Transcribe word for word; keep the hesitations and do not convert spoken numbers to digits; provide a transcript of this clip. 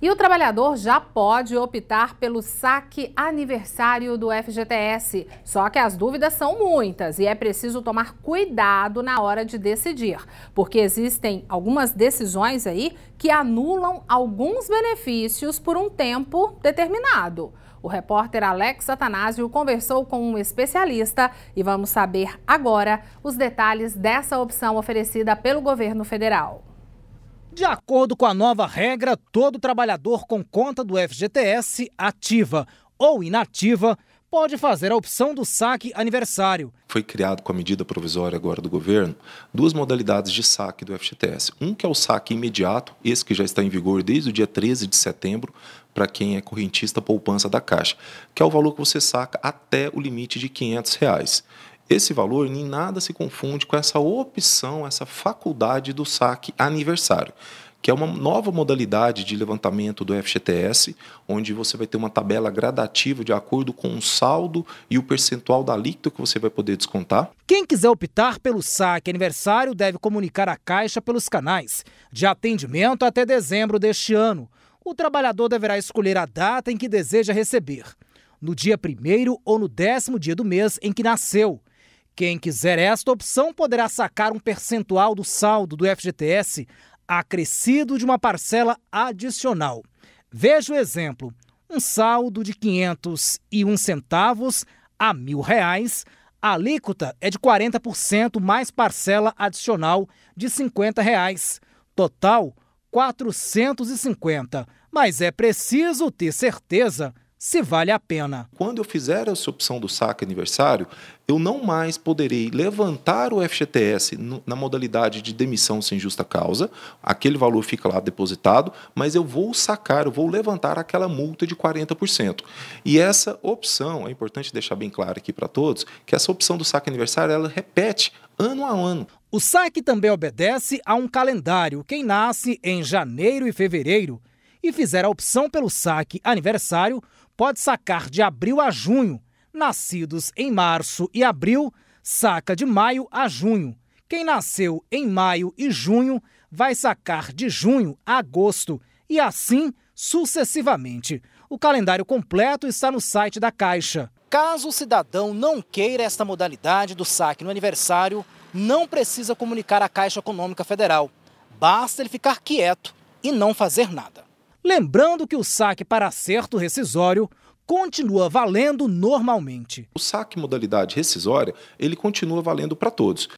E o trabalhador já pode optar pelo saque aniversário do F G T S. Só que as dúvidas são muitas e é preciso tomar cuidado na hora de decidir, porque existem algumas decisões aí que anulam alguns benefícios por um tempo determinado. O repórter Alex Atanasio conversou com um especialista e vamos saber agora os detalhes dessa opção oferecida pelo governo federal. De acordo com a nova regra, todo trabalhador com conta do F G T S, ativa ou inativa, pode fazer a opção do saque aniversário. Foi criado com a medida provisória agora do governo duas modalidades de saque do F G T S. Um que é o saque imediato, esse que já está em vigor desde o dia treze de setembro, para quem é correntista poupança da Caixa, que é o valor que você saca até o limite de quinhentos reais. Esse valor em nada se confunde com essa opção, essa faculdade do saque aniversário, que é uma nova modalidade de levantamento do F G T S, onde você vai ter uma tabela gradativa de acordo com o saldo e o percentual da alíquota que você vai poder descontar. Quem quiser optar pelo saque aniversário deve comunicar à Caixa pelos canais de atendimento até dezembro deste ano. O trabalhador deverá escolher a data em que deseja receber, no dia primeiro ou no décimo dia do mês em que nasceu. Quem quiser esta opção poderá sacar um percentual do saldo do F G T S acrescido de uma parcela adicional. Veja o exemplo: um saldo de quinhentos e um centavos a mil reais, a alíquota é de quarenta por cento mais parcela adicional de cinquenta reais, total quatrocentos e cinquenta, mas é preciso ter certeza se vale a pena. Quando eu fizer essa opção do saque aniversário, eu não mais poderei levantar o F G T S na modalidade de demissão sem justa causa, aquele valor fica lá depositado, mas eu vou sacar, eu vou levantar aquela multa de quarenta por cento. E essa opção, é importante deixar bem claro aqui para todos, que essa opção do saque aniversário, ela repete ano a ano. O saque também obedece a um calendário. Quem nasce em janeiro e fevereiro e fizer a opção pelo saque aniversário pode sacar de abril a junho. Nascidos em março e abril, saca de maio a junho. Quem nasceu em maio e junho vai sacar de junho a agosto e assim sucessivamente. O calendário completo está no site da Caixa. Caso o cidadão não queira esta modalidade do saque no aniversário, não precisa comunicar à Caixa Econômica Federal. Basta ele ficar quieto e não fazer nada. Lembrando que o saque para acerto rescisório continua valendo normalmente. O saque modalidade rescisória, ele continua valendo para todos.